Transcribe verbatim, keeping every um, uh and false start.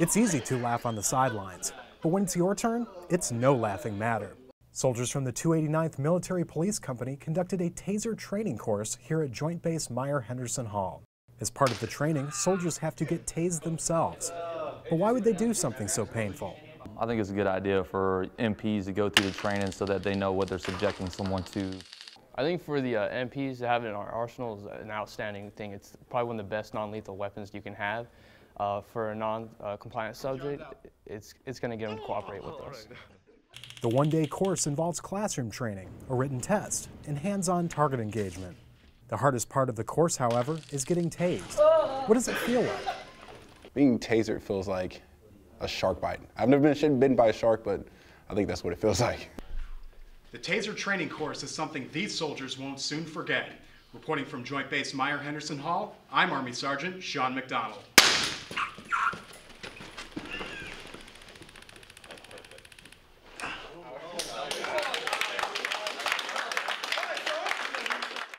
It's easy to laugh on the sidelines, but when it's your turn, it's no laughing matter. Soldiers from the two eighty-ninth Military Police Company conducted a TASER training course here at Joint Base Myer-Henderson Hall. As part of the training, soldiers have to get tased themselves. But why would they do something so painful? I think it's a good idea for M Ps to go through the training so that they know what they're subjecting someone to. I think for the uh, M Ps to have it in our arsenal is an outstanding thing. It's probably one of the best non-lethal weapons you can have. Uh, for a non-compliant uh, subject, it's, it's going to get them to cooperate with us. The one-day course involves classroom training, a written test, and hands-on target engagement. The hardest part of the course, however, is getting tased. What does it feel like? Being tasered feels like a shark bite. I've never been bitten by a shark, but I think that's what it feels like. The TASER training course is something these soldiers won't soon forget. Reporting from Joint Base Myer-Henderson Hall, I'm Army Sergeant Sean McDonald.